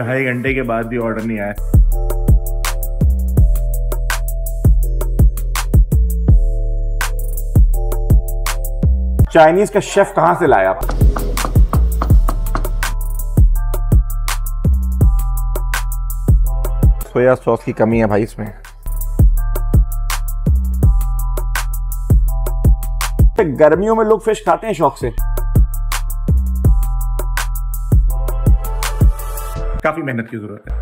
ढाई घंटे के बाद भी ऑर्डर नहीं आया। चाइनीज का शेफ कहाँ से लाया आप? सोया सॉस की कमी है भाई इसमें। गर्मियों में लोग फिश खाते हैं शौक से। काफी मेहनत की जरूरत है।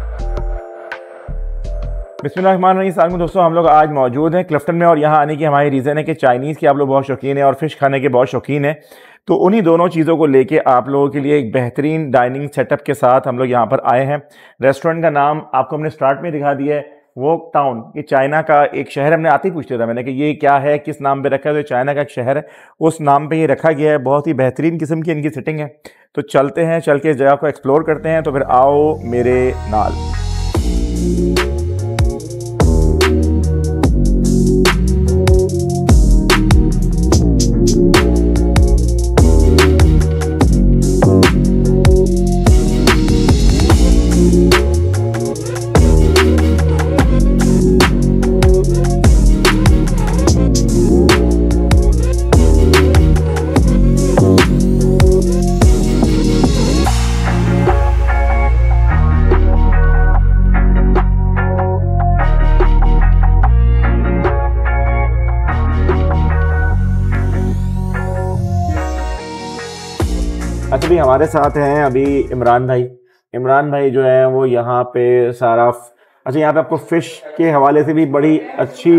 बिस्मिल्लाहिर्रहमानिर्रहीम। अस्सलाम वालेकुम दोस्तों, हम लोग आज मौजूद हैं क्लिफ्टन में और यहाँ आने की हमारी रीज़न है कि चाइनीज़ की आप लोग बहुत शौकीन है और फिश खाने के बहुत शौकीन है, तो उन्हीं दोनों चीज़ों को लेके आप लोगों के लिए एक बेहतरीन डाइनिंग सेटअप के साथ हम लोग यहाँ पर आए हैं। रेस्टोरेंट का नाम आपको हमने स्टार्ट में दिखा दिया है, वोक टाउन। ये चाइना का एक शहर, हमने आते ही पूछ लिया था मैंने कि ये क्या है, किस नाम पे रखा है, तो चाइना का एक शहर है उस नाम पे ये रखा गया है। बहुत ही बेहतरीन किस्म की इनकी सिटिंग है, तो चलते हैं, चल के इस जगह को एक्सप्लोर करते हैं। तो फिर आओ मेरे नाल। अच्छा भी हमारे साथ हैं अभी इमरान भाई। इमरान भाई जो हैं वो यहाँ पे सारा अच्छा, यहाँ पे आपको फ़िश के हवाले से भी बड़ी अच्छी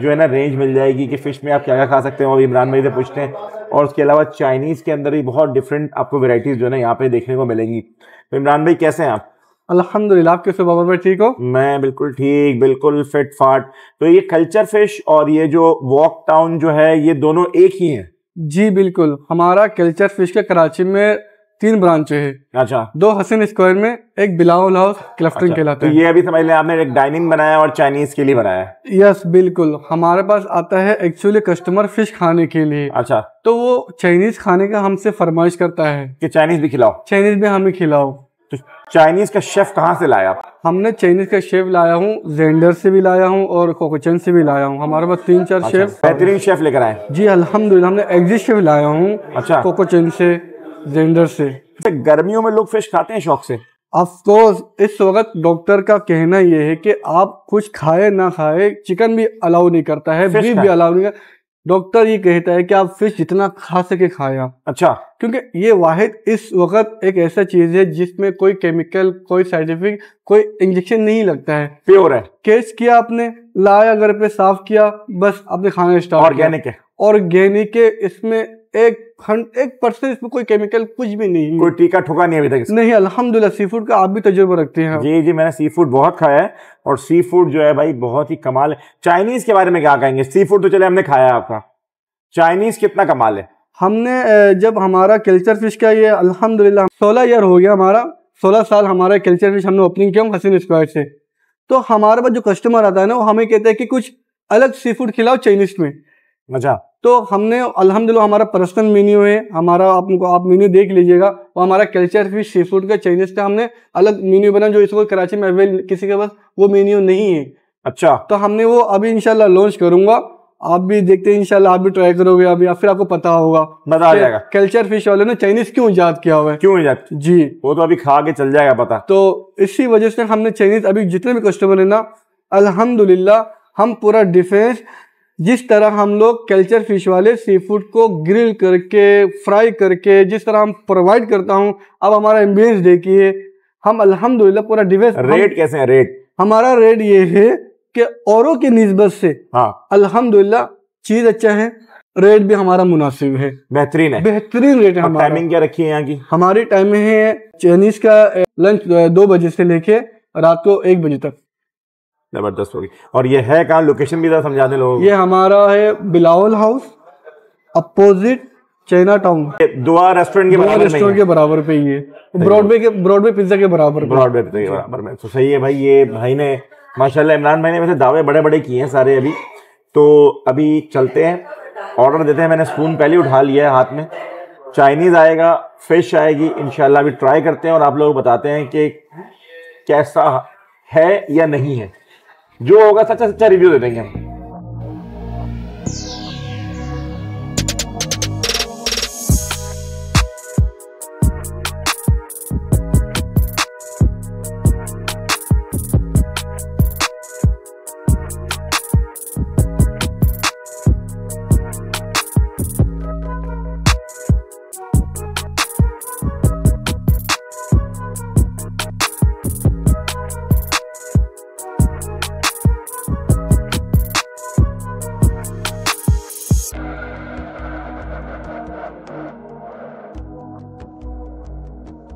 जो है ना रेंज मिल जाएगी कि फ़िश में आप क्या क्या खा सकते हो, अभी इमरान भाई से पूछते हैं। और उसके अलावा चाइनीज़ के अंदर भी बहुत डिफरेंट आपको वेराइटीज़ जो है ना यहाँ पे देखने को मिलेंगी। तो इमरान भाई कैसे हैं आप? अल्हम्दुलिल्लाह, आपके से बाबर भाई ठीक हो? मैं बिल्कुल ठीक, बिल्कुल फिट फाट। तो ये कल्चर फ़िश और ये जो वॉक टाउन जो है ये दोनों एक ही हैं? जी बिल्कुल, हमारा कल्चर फिश के कराची में 3 ब्रांचें हैं। अच्छा। 2 हसन स्क्वायर में, एक बिलावल हाउस क्लिफ्टन अच्छा, कहलाता है। तो ये अभी समझ लें आपने एक डाइनिंग बनाया और चाइनीज के लिए बनाया। यस बिल्कुल, हमारे पास आता है एक्चुअली कस्टमर फिश खाने के लिए। अच्छा। तो वो चाइनीज खाने का हमसे फरमाइश करता है कि चाइनीज भी खिलाओ, चाइनीज भी हमें खिलाओ। तो चाइनीज का शेफ कहाँ से लाया आप? हमने चाइनीज का शेफ लाया हूँ, जेंडर से भी लाया हूँ और कोकोचन से भी लाया हूँ। हमारे पास 3-4 अच्छा, शेफ बेहतरीन शेफ लेकर आए। जी अल्हम्दुलिल्लाह, हमने एग्जिट शेफ लाया हूँ। अच्छा। कोकोचन से, जेंडर से। गर्मियों में लोग फिश खाते हैं शौक से। अफकोर्स, इस वक्त डॉक्टर का कहना यह है कि आप कुछ खाए ना खाए, चिकन भी अलाउ नहीं करता है, बीफ भी अलाउ नहीं करता। डॉक्टर ये कहता है कि आप फिश जितना खा सके खाया। अच्छा। क्योंकि ये वाहिद इस वक्त एक ऐसा चीज है जिसमें कोई केमिकल, कोई साइंटिफिक, कोई इंजेक्शन नहीं लगता है, प्योर है। कैच किया आपने, लाया घर पे, साफ किया, बस आपने खाना स्टार्ट। ऑर्गेनिक है, ऑर्गेनिक है, इसमें 1% इसमें कोई केमिकल कुछ भी नहीं, कोई टीका ठोका नहीं अभी तक नहीं। अल्हम्दुलिल्लाह। सी फूड का आप भी तजुर्बा रखते हैं? जी जी, मैंने सी फूड बहुत खाया है और सी फूड जो है भाई बहुत ही कमाल है। चाइनीज के बारे में क्या कहेंगे? सी फूड तो चले हमने खाया है आपका, चाइनीज कितना कमाल है। हमने जब हमारा कल्चर फिश का ये अल्हम्दुलिल्लाह 16 ईयर हो गया, हमारा 16 साल हमारा कल्चर फिश हमने ओपनिंग किया हसन स्क्वायर से। तो हमारे पास जो कस्टमर आता है ना वो हमें कहते हैं कि कुछ अलग सी फूड खिलाओ चाइनीज में। अच्छा। तो हमने अल्हम्दुलिल्लाह हमारा पर्सनल मेन्यू है हमारा, आप मेन्यू देख लीजिएगा, वो हमारा कल्चर फिश सी फूड का चाइनीज का हमने अलग मेन्यू बना जो इस वक्त कराची में अवेलेबल किसी के पास वो मेन्यू नहीं है। अच्छा। तो हमने वो अभी इंशाल्लाह लॉन्च करूंगा, आप भी देखते हैं इंशाल्लाह, आप भी ट्राई करोगे अभी, या फिर आपको पता होगा, मजा आ जाएगा कल्चर फिश वाले ने चाइनीज क्यों इजाद किया हुआ है, क्यों इजाद। जी वो तो अभी खा के चल जाएगा पता। तो इसी वजह से हमने चाइनीज अभी जितने भी कस्टमर है ना अल्हम्दुलिल्लाह, हम पूरा डिफेंस जिस तरह हम लोग कल्चर फिश वाले सी फूड को ग्रिल करके, फ्राई करके जिस तरह हम प्रोवाइड करता हूँ, अब हमारा एम्बियंस देखिए, हम अल्हम्दुलिल्लाह पूरा डिफेंस। रेट कैसे है? रेट हमारा रेट ये है कि औरों की निस्बत से हाँ अल्हम्दुलिल्लाह चीज अच्छा है, रेट भी हमारा मुनासिब है, बेहतरीन है, बेहतरीन रेट है। टाइमिंग क्या रखी है यहाँ की? हमारी टाइमिंग है चाइनीज का लंच 2 बजे से लेके रात को 1 बजे तक। जबरदस्त होगी। और ये है कहाँ लोकेशन भी ज़रा समझाने लोगों? ये हमारा है Bilawal house opposite Chinatown, Dua restaurant के बराबर पे ही है, ब्रॉडवे पिज्जा के बराबर, ब्रॉडवे पिज्जा के बराबर में। तो सही है भाई, ये भाई ने माशाल्लाह, इमरान भाई ने वैसे दावे बड़े बड़े किए हैं सारे। अभी तो अभी चलते हैं, ऑर्डर देते हैं। मैंने स्पून पहले उठा लिया है हाथ में, चाइनीज़ आएगा, फिश आएगी इंशाल्लाह, अभी ट्राई करते हैं और आप लोग बताते हैं कि कैसा है या नहीं है, जो होगा सच्चा सच्चा रिव्यू दे देंगे हम।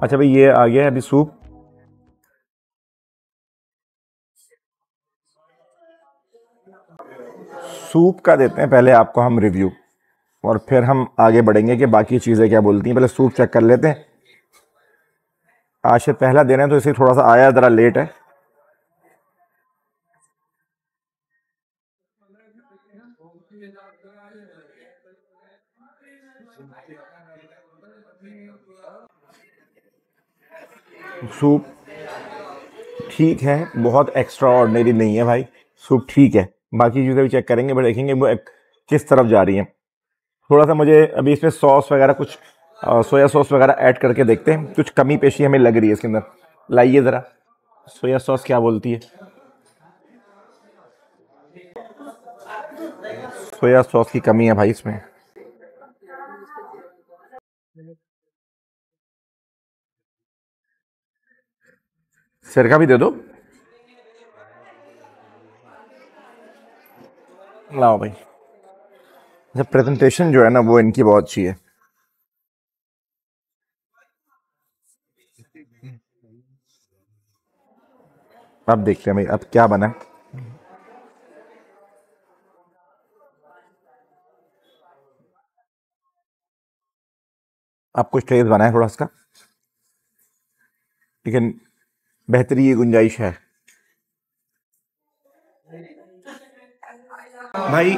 अच्छा भाई ये आ गया है अभी सूप। सूप का देते हैं पहले आपको हम रिव्यू और फिर हम आगे बढ़ेंगे कि बाकी चीज़ें क्या बोलती हैं। पहले सूप चेक कर लेते हैं। आज से पहला दिन है तो इसलिए थोड़ा सा आया, ज़रा लेट है। सूप ठीक है, बहुत एक्स्ट्रा ऑर्डिनरी नहीं है भाई, सूप ठीक है। बाकी चीज़ें भी चेक करेंगे, देखेंगे वो किस तरफ जा रही है। थोड़ा सा मुझे अभी इसमें सॉस वगैरह कुछ सोया सॉस वगैरह ऐड करके देखते हैं, कुछ कमी पेशी हमें लग रही है इसके अंदर। लाइए ज़रा सोया सॉस क्या बोलती है। सोया सॉस की कमी है भाई इसमें। सिरका भी दे दो। लाओ भाई। अच्छा प्रेजेंटेशन जो है ना वो इनकी बहुत अच्छी है। अब देखते हैं भाई अब क्या बना है। अब कुछ टेस्ट बना है थोड़ा इसका, लेकिन बेहतरी गुंजाइश है भाई।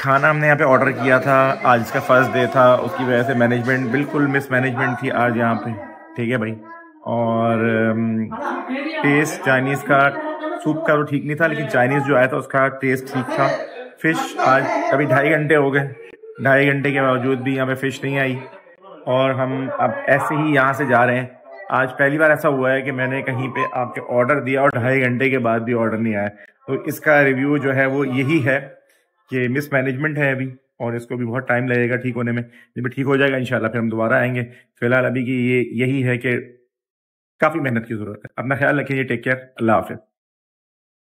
खाना हमने यहाँ पे ऑर्डर किया था, आज इसका फर्स्ट डे था, उसकी वजह से मैनेजमेंट बिल्कुल मिसमैनेजमेंट थी आज यहाँ पे, ठीक है भाई। और टेस्ट चाइनीज़ का सूप का तो ठीक नहीं था, लेकिन चाइनीज़ जो आया था उसका टेस्ट ठीक था। फ़िश आज अभी 2.5 घंटे हो गए, 2.5 घंटे के बावजूद भी यहाँ पे फ़िश नहीं आई और हम अब ऐसे ही यहाँ से जा रहे हैं। आज पहली बार ऐसा हुआ है कि मैंने कहीं पे आपके ऑर्डर दिया और 2.5 घंटे के बाद भी ऑर्डर नहीं आया। तो इसका रिव्यू जो है वो यही है कि मिस मैनेजमेंट है अभी, और इसको भी बहुत टाइम लगेगा ठीक होने में। जब ठीक हो जाएगा इंशाल्लाह फिर हम दोबारा आएंगे। फिलहाल अभी की ये यही है कि काफ़ी मेहनत की ज़रूरत है। अपना ख्याल रखिए, टेक केयर, अल्लाह हाफिज़।